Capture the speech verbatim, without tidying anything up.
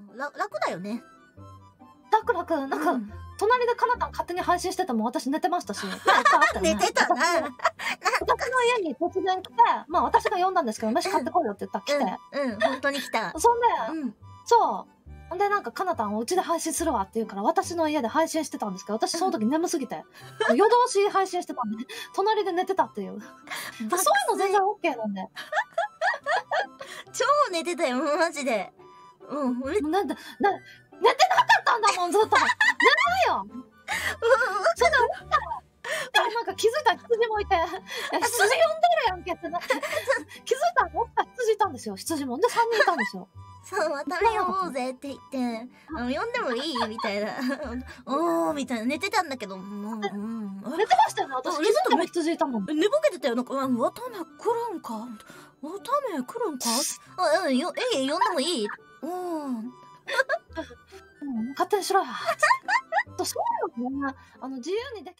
もら楽だよね。楽楽なんか、うん、隣でかなたん勝手に配信してても私寝てましたし、寝てたな。私の家に突然来て、まあ私が呼んだんですけど、飯買ってこいよって言ったら来て、うん、うん、本当に来た。そんで、うん、そう。でなんかかなたんお家で配信するわって言うから、私の家で配信してたんですけど、私その時眠すぎて、うん、夜通し配信してたんで、隣で寝てたっていう。そういうの全然 OK なんで。超寝てたよマジで。うん、俺なんだな。寝てなかったんだもんずっと。寝ないよ。それで起きたらなんか気づいたら羊もいて、いや羊呼んでるやんけってなって気づいたら起きたら羊いたんですよ。羊もんでさんにんいたんですよ。そう、また目を追うぜって言って、あの呼んでもいいみたいな、おーみたいな寝てたんだけど、もう寝てましたよね。私気づいたら羊いたもん。寝ぼけてたよなんか、わため来るんか、わため来るんか、あ、うんよ、え呼んでもいい、うん。うん、勝手にしろよ。そうよね。あの自由にでき。